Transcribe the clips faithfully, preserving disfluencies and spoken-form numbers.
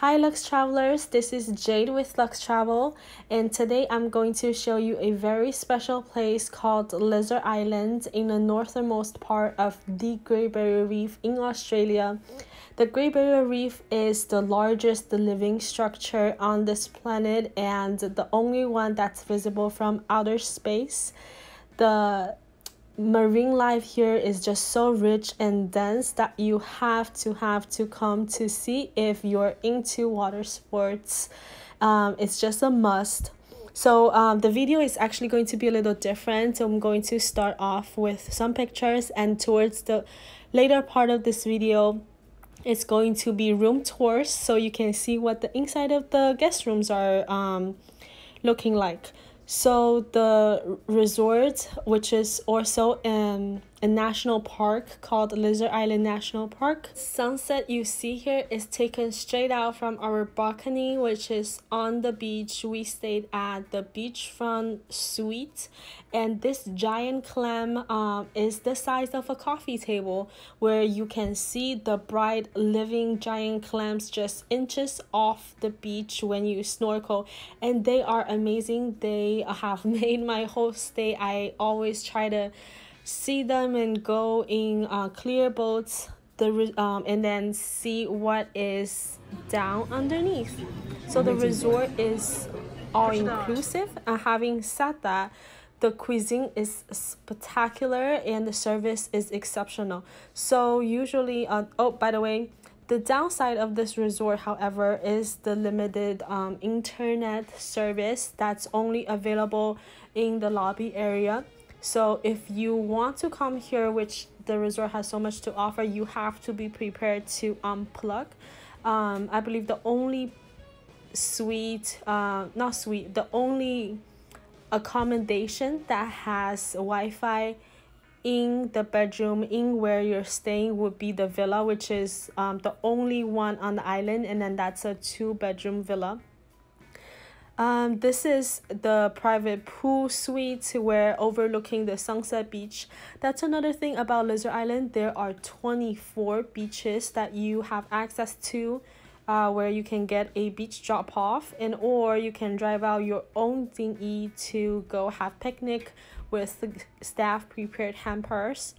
Hi Lux Travelers, this is Jade with Lux Travel, and today I'm going to show you a very special place called Lizard Island in the northernmost part of the Great Barrier Reef in Australia. The Great Barrier Reef is the largest living structure on this planet and the only one that's visible from outer space. The marine life here is just so rich and dense that you have to have to come to see if you're into water sports. Um, it's just a must. So um, the video is actually going to be a little different. So I'm going to start off with some pictures, and towards the later part of this video, it's going to be room tours so you can see what the inside of the guest rooms are um, looking like. So the resort, which is also um, a national park called Lizard Island National Park. Sunset you see here is taken straight out from our balcony, which is on the beach. We stayed at the beachfront suite, and this giant clam um, is the size of a coffee table, where you can see the bright living giant clams just inches off the beach when you snorkel, and they are amazing. They have made my whole stay. I always try to see them and go in uh, clear boats the um, and then see what is down underneath. So the resort is all-inclusive. Uh, having said that, the cuisine is spectacular and the service is exceptional. So usually, uh, oh, by the way, the downside of this resort, however, is the limited um, internet service that's only available in the lobby area. So if you want to come here, which the resort has so much to offer, you have to be prepared to unplug. Um, I believe the only suite, uh, not suite, the only accommodation that has Wi-Fi in the bedroom in where you're staying would be the villa, which is um, the only one on the island, and then that's a two-bedroom villa. Um, this is the private pool suite where overlooking the Sunset Beach. That's another thing about Lizard Island. There are twenty-four beaches that you have access to, uh, where you can get a beach drop off, and or you can drive out your own dinghy to go have picnic with staff prepared hampers.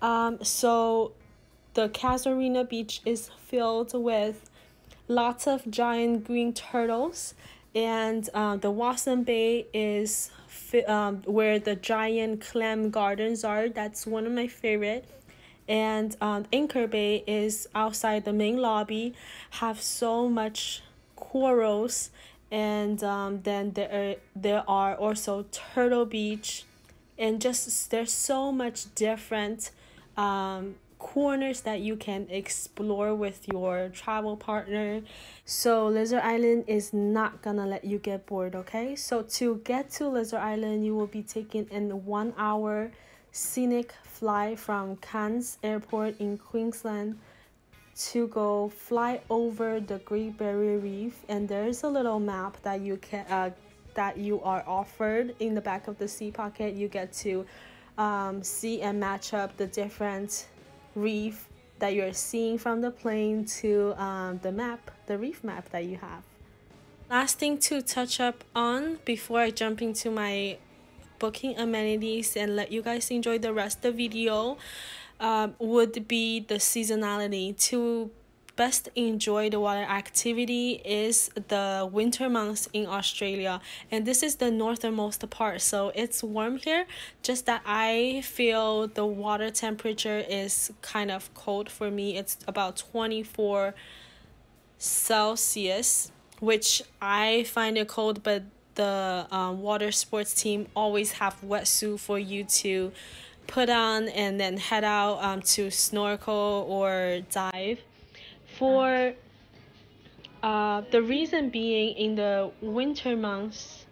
Um, so the Casuarina beach is filled with lots of giant green turtles. And uh, the Watson Bay is um, where the giant clam gardens are. That's one of my favorite. And um, Anchor Bay is outside the main lobby. Have so much corals. And um, then there are, there are also Turtle Beach. And just there's so much different um, corners that you can explore with your travel partner. So Lizard Island is not gonna let you get bored, okay? So to get to Lizard Island, you will be taking an one hour scenic flight from Cairns Airport in Queensland to go fly over the Great Barrier Reef, and there's a little map that you can uh, that you are offered in the back of the sea pocket. You get to um, see and match up the different reef that you're seeing from the plane to um, the map, the reef map that you have. Last thing to touch up on before I jump into my booking amenities and let you guys enjoy the rest of the video uh, would be the seasonality. To best enjoy the water activity is the winter months in Australia, and this is the northernmost part, so it's warm here, just that I feel the water temperature is kind of cold for me. It's about twenty-four Celsius, which I find it cold, but the um, water sports team always have wetsuit for you to put on and then head out um, to snorkel or dive. For uh, the reason being, in the winter months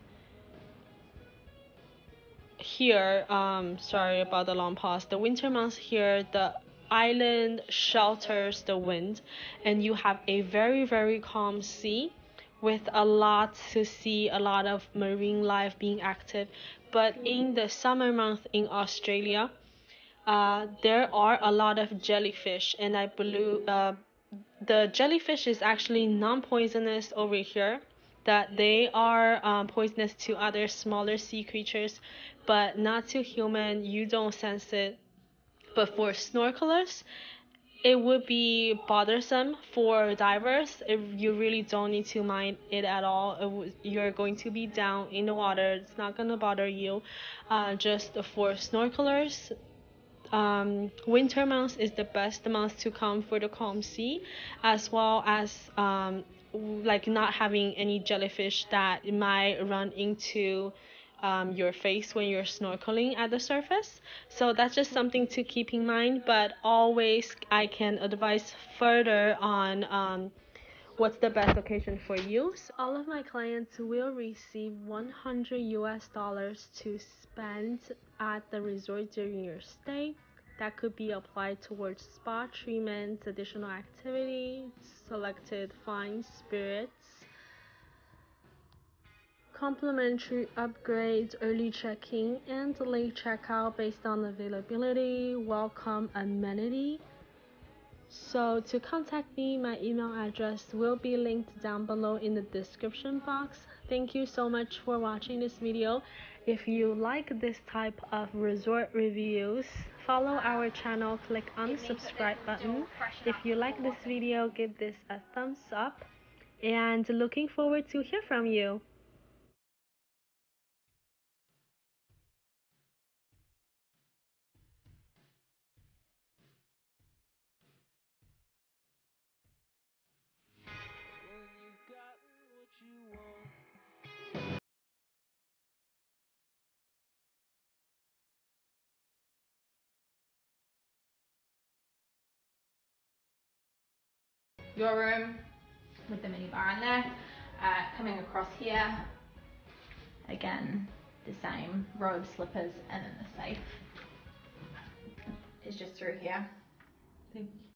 here, um, sorry about the long pause, the winter months here, the island shelters the wind, and you have a very, very calm sea with a lot to see, a lot of marine life being active. But in the summer month in Australia, uh, there are a lot of jellyfish, and I believe, uh, the jellyfish is actually non-poisonous over here, that they are um, poisonous to other smaller sea creatures, but not to human. You don't sense it. But for snorkelers, it would be bothersome. For divers, It, you really don't need to mind it at all. It w- you're going to be down in the water. It's not going to bother you. Uh, just for snorkelers, um, winter months is the best month to come for the calm sea, as well as um, like not having any jellyfish that might run into Um, your face when you're snorkeling at the surface. So that's just something to keep in mind, but always I can advise further on um, what's the best location for you. So all of my clients will receive one hundred U S dollars to spend at the resort during your stay. That could be applied towards spa treatments, additional activity, selected fine spirits, complimentary upgrades, early check-in and late check-out based on availability, welcome amenity. So to contact me, my email address will be linked down below in the description box. Thank you so much for watching this video. If you like this type of resort reviews, follow our channel, click on the subscribe button. If you like this video, give this a thumbs up, and looking forward to hear from you. Your room with the minibar in there, uh, coming across here, again the same, robe, slippers, and then the safe is just through here. Thank you.